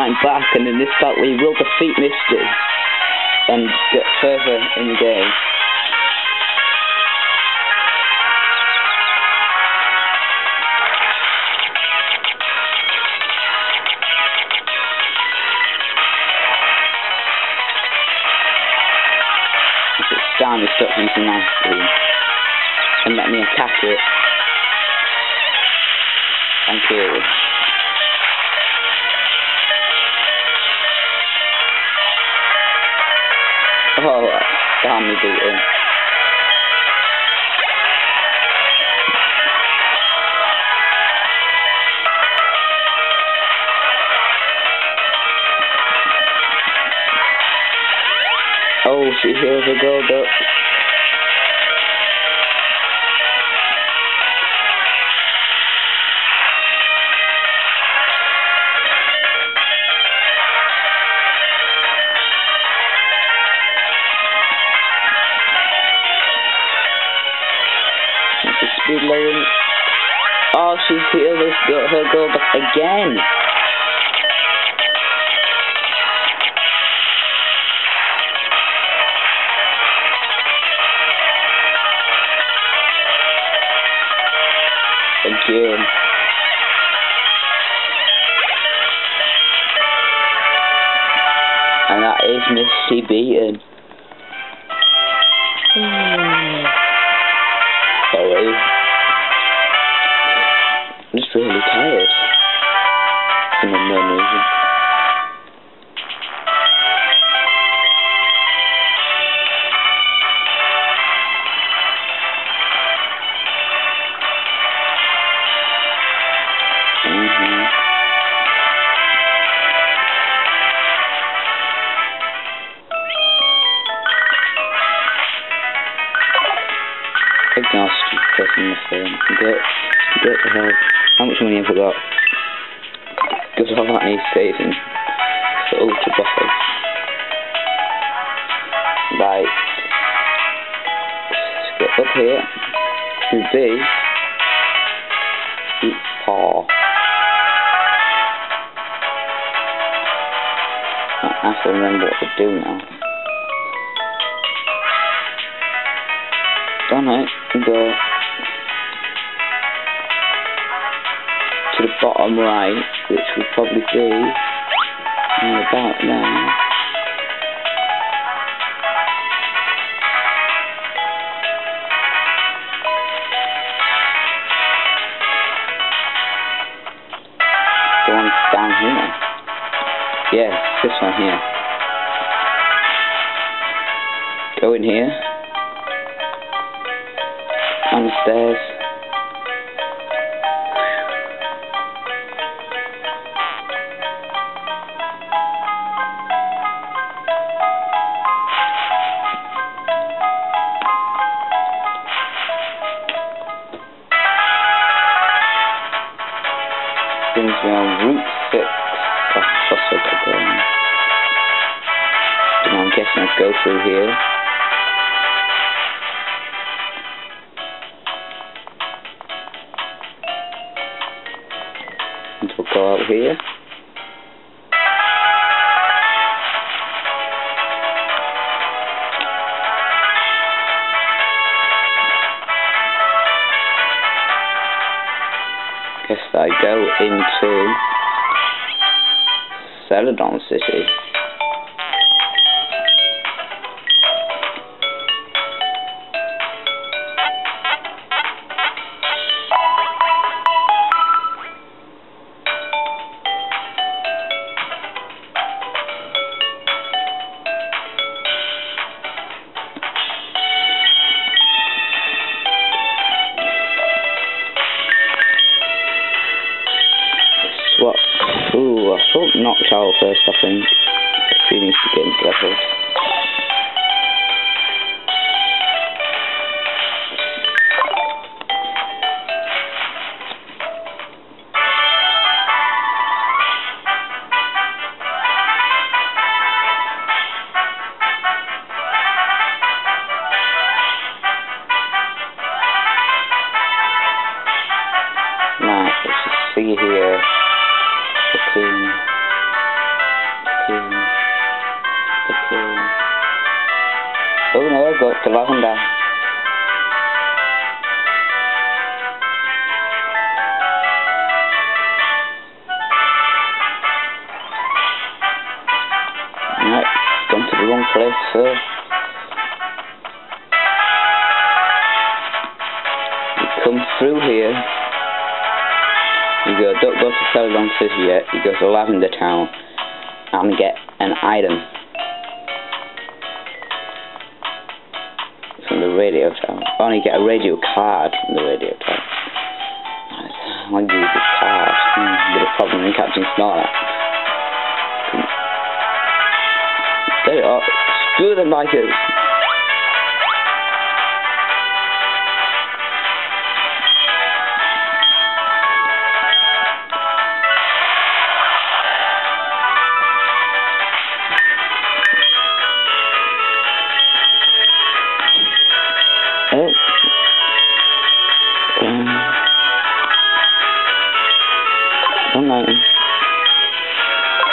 when I'm back, and in this battle we will defeat Misty and get further in the game. Down this substance nicely and let me attack it and kill it. Oh, damn, we beat it. Oh, she heals a gold up. Speed loading. Oh, she healed her gold up again. Again. And that is Misty beaten. Sorry. I'm just really tired. For no reason. Get the help. How much money have I got? Because all that needs saving for ultra bosses. Right. Let's get up here to B. Eat paw. I have to remember what to do now. Don't know. Go to the bottom right, which would probably be about now. The one down here. Yeah, this one here. Go in here. On the stairs. Brings me on route 6. That's what I go on. And I'm guessing I'd go through here. And we'll go out here. Guess I go into Celadon City. Ooh, I thought Noctowl first, I think. He needs to get into levels. Right, let's just see here. Oh no, I got to Lavender. Right, gone to the wrong place, sir. You come through here. You go, don't go to Celadon City yet, you go to Lavender Town and get an item. From the radio tower. Only get a radio card from the radio tower. I want to use this card. Bit of problem in catching Snorlax. There you are. Screw them like it.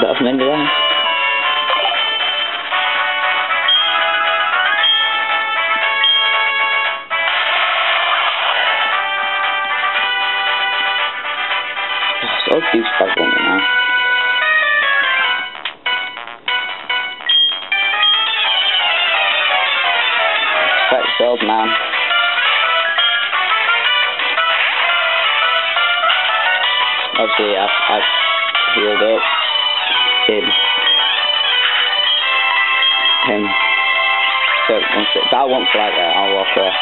That's an end of that. It's all these guys on it now. That's the old man. Obviously I've healed up. Him. So that won't fly there, I'll walk there.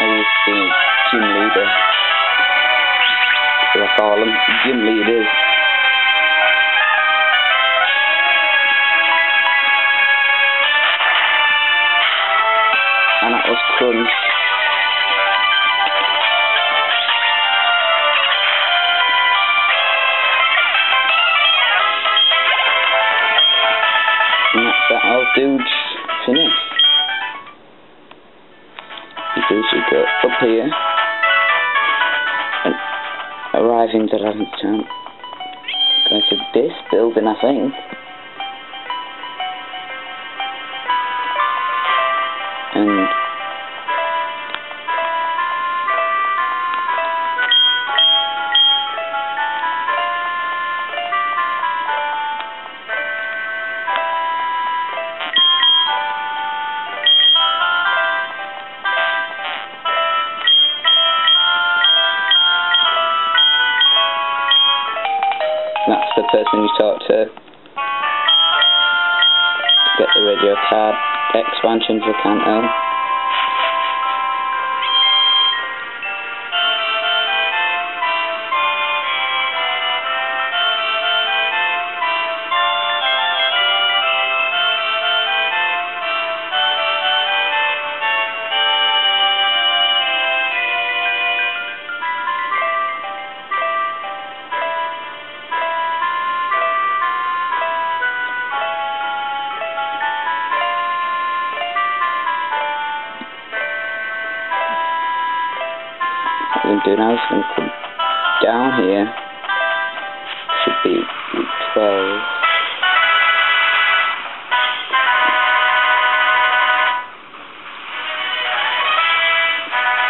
I used to be gym leader. I call them gym leaders. And that was crunch. And that's that old dude's finished. You do should go up here and arrive into Lavender Town. Going to this building, I think. And that's the person you talk to get the radio card. Expansion for Canto. What I'm going to do now is I'm going to come down here. Should be week 12.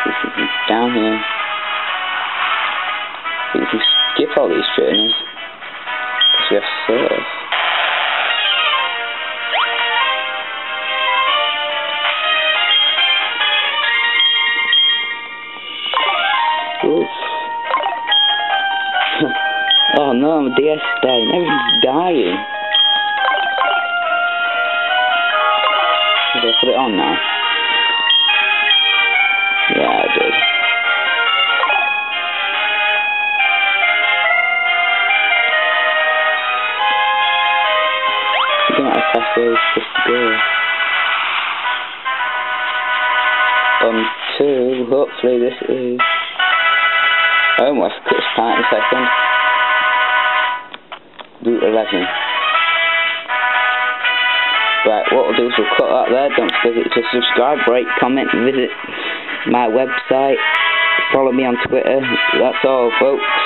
This is down here. So you can skip all these journeys because we have surf. Oh no, my DS is dying. Everything's dying. Did I put it on now? Yeah, I did. I think that's the way it's supposed to go. On two, hopefully this is... I almost quit this part in a second. Route 11. Right, what we'll do is we'll cut that there. Don't forget to subscribe, rate, comment, visit. my website, follow me on Twitter. That's all, folks.